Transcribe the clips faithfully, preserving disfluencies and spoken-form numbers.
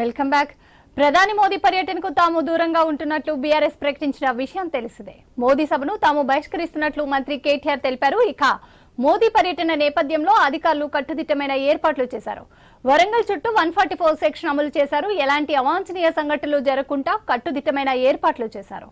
Welcome back. ప్రధాని మోదీ పర్యటనకు తాము దూరంగా ఉంటున్నట్లు బీఆర్ఎస్ ప్రకటించిన విషయం తెలిసిందే. మోదీ సభను తాము బహిష్కరిస్తున్నట్లు మంత్రి కేటీఆర్ తెలిపారు. ఇక మోదీ పర్యటన నేపథ్యంలో అధికారులు కట్టుదిట్టమైన ఏర్పాట్లు చేశారు. వరంగల్ చుట్టూ వన్ ఫార్టీ ఫోర్ సెక్షన్ అమలు చేశారు. ఎలాంటి అవాంఛనీయ సంఘటనలు జరగకుండా కట్టుదిట్టమైన ఏర్పాట్లు చేశారు.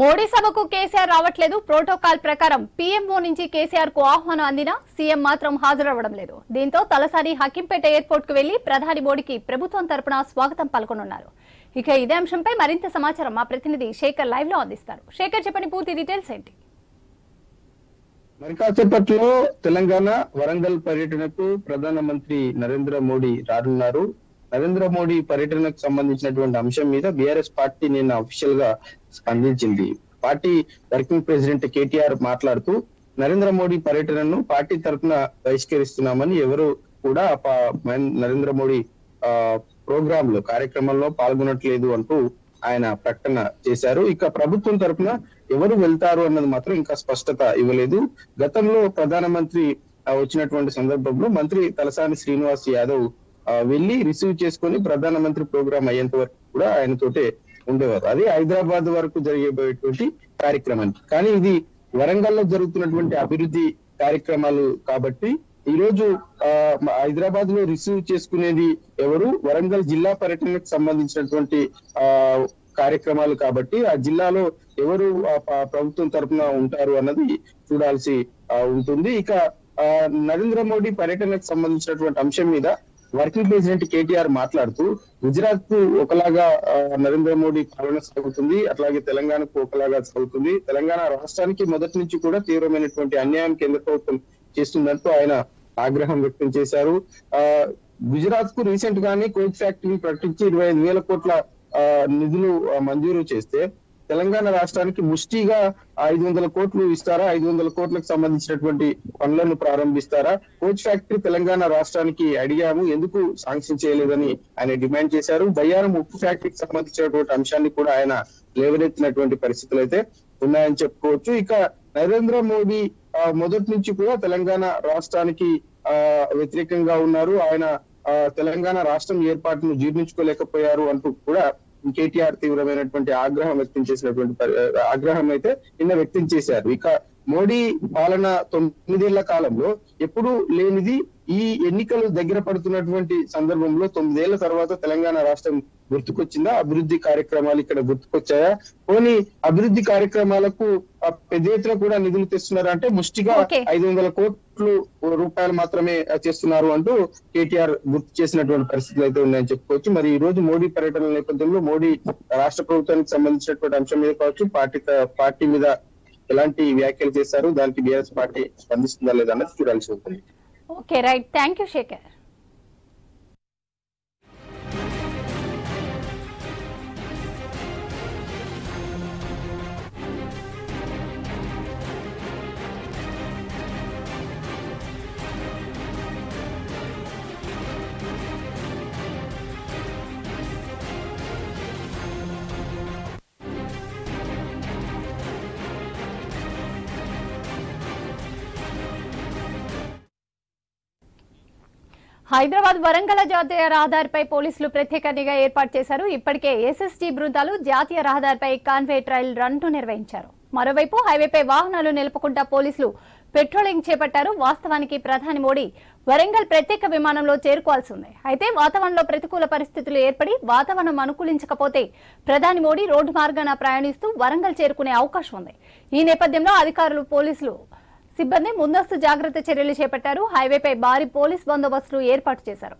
మోడీ సభకు కేసీఆర్ రావట్లేదు. ప్రోటోకాల్ ప్రకారం పీఎంఓ నుంచి కేసీఆర్ కు ఆహ్వానం అందినా సీఎం మాత్రం హాజరవ్వడం లేదు. దీంతో తలసాని హకింపేట ఎయిర్పోర్ట్ కు వెళ్లి ప్రధాని మోడీకి ప్రభుత్వం తరపున స్వాగతం పలకనున్నారు. ఇక ఇదే అంశంపై మరింత సమాచారం మా ప్రతినిధి శేఖర్ లైవ్ లో అందిస్తారు. శేఖర్, చెప్పండి పూర్తి డీటెయిల్స్ ఏంటి? మరికాసేపట్లో తెలంగాణ వరంగల్ పర్యటనకు ప్రధానమంత్రి నరేంద్ర మోడీ రానున్నారు. నరేంద్ర మోడీ పర్యటనకు సంబంధించినటువంటి అంశం మీద బీఆర్ఎస్ పార్టీ నిన్న అఫీషియల్ గా స్పందించింది. పార్టీ వర్కింగ్ ప్రెసిడెంట్ కేటీఆర్ మాట్లాడుతూ నరేంద్ర మోడీ పర్యటనను పార్టీ తరఫున బహిష్కరిస్తున్నామని, ఎవరు కూడా నరేంద్ర మోడీ ఆ ప్రోగ్రామ్ లో కార్యక్రమంలో పాల్గొనట్లేదు అంటూ ఆయన ప్రకటన చేశారు. ఇక ప్రభుత్వం తరఫున ఎవరు వెళ్తారు అన్నది మాత్రం ఇంకా స్పష్టత ఇవ్వలేదు. గతంలో ప్రధానమంత్రి వచ్చినటువంటి సందర్భంలో మంత్రి తలసాని శ్రీనివాస్ యాదవ్ వెళ్లి రిసీవ్ చేసుకొని ప్రధానమంత్రి ప్రోగ్రామ్ అయ్యేంత వరకు కూడా ఆయనతోటే ఉండేవారు. అది హైదరాబాద్ వరకు జరిగేటువంటి కార్యక్రమానికి. కానీ ఇది వరంగల్లో జరుగుతున్నటువంటి అభివృద్ధి కార్యక్రమాలు కాబట్టి ఈ రోజు ఆ హైదరాబాద్ లో రిసీవ్ చేసుకునేది ఎవరు, వరంగల్ జిల్లా పర్యటనకు సంబంధించినటువంటి ఆ కార్యక్రమాలు కాబట్టి ఆ జిల్లాలో ఎవరు ప్రభుత్వం తరఫున ఉంటారు అన్నది చూడాల్సి ఉంటుంది. ఇక ఆ నరేంద్ర మోడీ పర్యటనకు సంబంధించినటువంటి అంశం మీద వర్కింగ్ ప్రెసిడెంట్ కేటీఆర్ మాట్లాడుతూ గుజరాత్ కు ఒకలాగా నరేంద్ర మోడీ పాలన సాగుతుంది, అట్లాగే తెలంగాణకు ఒకలాగా సాగుతుంది, తెలంగాణ రాష్ట్రానికి మొదటి నుంచి కూడా తీవ్రమైనటువంటి అన్యాయం కేంద్ర ప్రభుత్వం చేస్తుందంటూ ఆయన ఆగ్రహం వ్యక్తం చేశారు. ఆ గుజరాత్ కు రీసెంట్ గానే కోచ్ ఫ్యాక్టరీ ప్రకటించి ఇరవై ఐదు వేల కోట్ల ఆ నిధులు మంజూరు చేస్తే తెలంగాణ రాష్ట్రానికి ముష్టిగా ఐదు వందల కోట్లు ఇస్తారా, ఐదు వందల కోట్లకు సంబంధించినటువంటి పనులను ప్రారంభిస్తారా? కోచ్ ఫ్యాక్టరీ తెలంగాణ రాష్ట్రానికి అడిగాము, ఎందుకు శాంక్షన్ చేయలేదని ఆయన డిమాండ్ చేశారు. బయ్యారం ఉప్పు ఫ్యాక్టరీకి సంబంధించినటువంటి అంశాన్ని కూడా ఆయన లేవనెత్తినటువంటి పరిస్థితులు అయితే ఉన్నాయని చెప్పుకోవచ్చు. ఇక నరేంద్ర మోదీ మొదటి నుంచి కూడా తెలంగాణ రాష్ట్రానికి ఆ వ్యతిరేకంగా ఉన్నారు, ఆయన తెలంగాణ రాష్ట్రం ఏర్పాటును జీర్ణించుకోలేకపోయారు అంటూ కూడా కేటీఆర్ తీవ్రమైనటువంటి ఆగ్రహం వ్యక్తం చేసినటువంటి ఆగ్రహం అయితే నిన్న వ్యక్తం చేశారు. ఇక మోడీ పాలన తొమ్మిదేళ్ల కాలంలో ఎప్పుడు లేనిది ఈ ఎన్నికలు దగ్గర పడుతున్నటువంటి సందర్భంలో తొమ్మిదేళ్ల తర్వాత తెలంగాణ రాష్ట్రం గుర్తుకొచ్చిందా? అభివృద్ధి కార్యక్రమాలు ఇక్కడ గుర్తుకొచ్చాయా? పోనీ అభివృద్ధి కార్యక్రమాలకు పెద్ద ఎత్తున కూడా నిధులు తెస్తున్నారా అంటే ముష్టిగా ఐదు వందల కోట్లు రూపాయలు మాత్రమే చేస్తున్నారు అంటూ కేటీఆర్ గుర్తు చేసినటువంటి పరిస్థితులు అయితే ఉన్నాయని చెప్పుకోవచ్చు. మరి ఈ రోజు మోడీ పర్యటన నేపథ్యంలో మోడీ రాష్ట్ర ప్రభుత్వానికి సంబంధించినటువంటి అంశం మీద కావచ్చు, పార్టీ పార్టీ మీద ఎలాంటి వ్యాఖ్యలు చేశారు, దానికి బీఆర్ఎస్ పార్టీ స్పందిస్తుందా లేదా అన్నది చూడాల్సి ఉంటుంది. Okay, right. Thank you Shekhar. Hyderabad Warangal జాతీయ రహదారిపై పోలీసులు ప్రత్యేక నిఘా ఏర్పాటు చేశారు. ఇప్పటికే ఎస్ఎస్జీ బృందాలు జాతీయ రహదారిపై కాన్వే ట్రయల్ రన్ ను నిర్వహించారు. మరోవైపు హైవేపై వాహనాలు నిలపకుండా పోలీసులు పెట్రోలింగ్ చేపట్టారు. వాస్తవానికి ప్రధాని మోడీ వరంగల్ ప్రత్యేక విమానంలో చేరుకోవాల్సి ఉంది. అయితే వాతావరణంలో ప్రతికూల పరిస్థితులు ఏర్పడి వాతావరణం అనుకూలించకపోతే ప్రధాని మోడీ రోడ్డు మార్గాన ప్రయాణిస్తూ వరంగల్ చేరుకునే అవకాశం ఉంది. ఈ నేపథ్యంలో అధికారులు పోలీసులు సిబ్బంది ముందస్తు జాగ్రత్త చర్యలు చేపట్టారు. హైవేపై భారీ పోలీస్ బందోబస్తులు ఏర్పాటు చేశారు.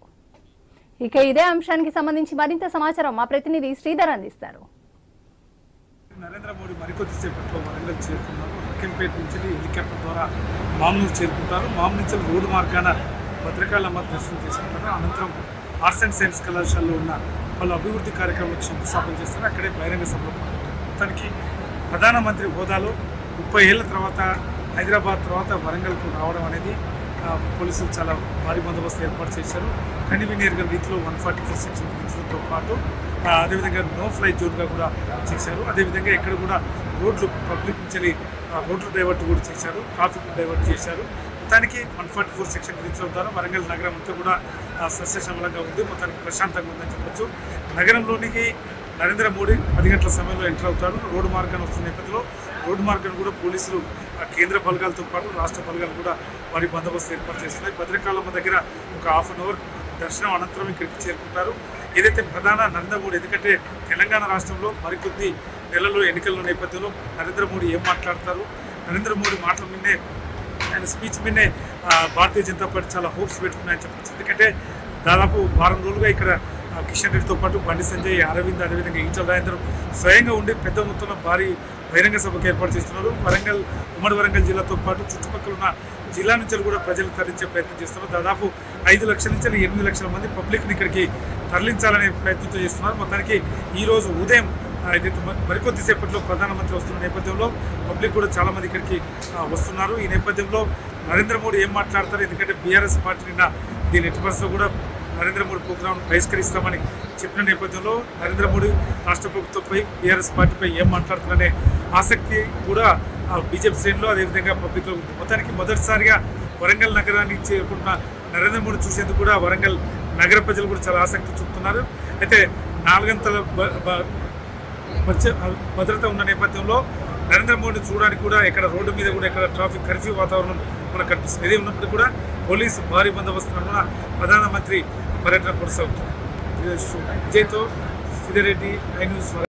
ఇక ఇదే అంశానికి సంబంధించి మరింత సమాచారం మా ప్రతినిధి శ్రీధర్ అందిస్తారు. నరేంద్ర మోడీ మరికొద్దిసేపట్లో వరంగల్ చేరుకున్నారు. లక్కింపేట నుంచి హెలికాప్టర్ ద్వారా మామూలు చేరుకుంటారు. మామూలు నుంచి రోడ్డు మార్గాన భద్రకాళమ్మ దర్శనం చేసుకుంటారు. అనంతరం ఆర్ట్స్ అండ్ సైన్స్ కళాశాలలో ఉన్న వాళ్ళు అభివృద్ధి కార్యక్రమాలకు శంకుస్థాపన చేస్తారు. అక్కడే బహిరంగ సభలో తనకి ప్రధానమంత్రి హోదాలో ముప్పై ఏళ్ల తర్వాత హైదరాబాద్ తర్వాత వరంగల్కు రావడం అనేది పోలీసులు చాలా భారీ బందోబస్తు ఏర్పాటు చేశారు. కనివినేరుగా వీటిలో వన్ ఫార్టీ ఫోర్ సెక్షన్ తీర్చడంతో పాటు అదేవిధంగా నో ఫ్లై జోన్గా కూడా చేశారు. అదేవిధంగా ఇక్కడ కూడా రోడ్లు పబ్లిక్ నుంచి రోడ్లు డైవర్ట్ కూడా చేశారు, ట్రాఫిక్ డైవర్ట్ చేశారు. మొత్తానికి వన్ ఫార్టీ ఫోర్ సెక్షన్ తీర్చడం ద్వారా వరంగల్ నగరం అంతా కూడా సస్యశ్యామలంగా ఉంది, మొత్తానికి ప్రశాంతంగా ఉందని చెప్పచ్చు. నగరంలోనికి నరేంద్ర మోడీ పది గంటల సమయంలో ఎంటర్ అవుతారు. రోడ్డు మార్గాన్ని వస్తున్న నేపథ్యంలో రోడ్డు మార్గాన్ని కూడా పోలీసులు కేంద్ర బలగాలతో పాటు రాష్ట్ర బలగాలు కూడా వారి బందోబస్తు ఏర్పాటు చేస్తున్నాయి. భద్రకాళమ్మ దగ్గర ఒక హాఫ్ అన్ అవర్ దర్శనం అనంతరం ఇక్కడికి చేరుకుంటారు. ఏదైతే ప్రధాన నరేంద్ర మోడీ, ఎందుకంటే తెలంగాణ రాష్ట్రంలో మరికొద్ది నెలల్లో ఎన్నికల నేపథ్యంలో నరేంద్ర మోడీ ఏం మాట్లాడతారు, నరేంద్ర మోడీ మాటల మీదే ఆయన స్పీచ్ మీదే భారతీయ జనతా పార్టీ చాలా హోప్స్ పెట్టుకున్నాయని చెప్పచ్చు. ఎందుకంటే దాదాపు వారం రోజులుగా ఇక్కడ కిషన్ రెడ్డితో పాటు బండి సంజయ్, అరవింద్, అదేవిధంగా ఈటల రాజేందర్ స్వయంగా ఉండి పెద్ద మొత్తంలో భారీ బహిరంగ సభకు ఏర్పాటు చేస్తున్నారు. వరంగల్, ఉమ్మడి వరంగల్ జిల్లాతో పాటు చుట్టుపక్కల ఉన్న జిల్లా నుంచి కూడా ప్రజలు తరలించే ప్రయత్నం చేస్తున్నారు. దాదాపు ఐదు లక్షల నుంచి ఎనిమిది లక్షల మంది పబ్లిక్ని ఇక్కడికి తరలించాలనే ప్రయత్నంతో చేస్తున్నారు. మొత్తానికి ఈరోజు ఉదయం ఏదైతే మరికొద్దిసేపట్లో ప్రధానమంత్రి వస్తున్న నేపథ్యంలో పబ్లిక్ కూడా చాలామంది ఇక్కడికి వస్తున్నారు. ఈ నేపథ్యంలో నరేంద్ర మోడీ ఏం మాట్లాడతారు, ఎందుకంటే బీఆర్ఎస్ పార్టీ నిన్న దీని ఎట్వర్స్లో కూడా నరేంద్ర మోడీ ప్రోగ్రాం బహిష్కరిస్తామని చెప్పిన నేపథ్యంలో నరేంద్ర మోడీ రాష్ట్ర ప్రభుత్వంపై, బీఆర్ఎస్ పార్టీపై ఏం మాట్లాడుతున్నారనే ఆసక్తి కూడా బీజేపీ శ్రేణులు అదేవిధంగా పబ్లిక్లో ఉంది. మొత్తానికి మొదటిసారిగా వరంగల్ నగరానికి చేరుకున్న నరేంద్ర మోడీ చూసేందుకు కూడా వరంగల్ నగర ప్రజలు కూడా చాలా ఆసక్తి చూపుతున్నారు. అయితే నాలుగంతల భద్రత ఉన్న నేపథ్యంలో నరేంద్ర మోడీ చూడడానికి కూడా ఇక్కడ రోడ్డు మీద కూడా ఇక్కడ ట్రాఫిక్ కర్ఫ్యూ వాతావరణం మనకు కనిపిస్తుంది. ఇది ఉన్నప్పుడు కూడా పోలీసు భారీ బందోబస్తు కూడా ప్రధానమంత్రి పర్యటన కొనసాగుతుంది. విజయ్తో సిద్ధిరెడ్డి, ఐ న్యూస్.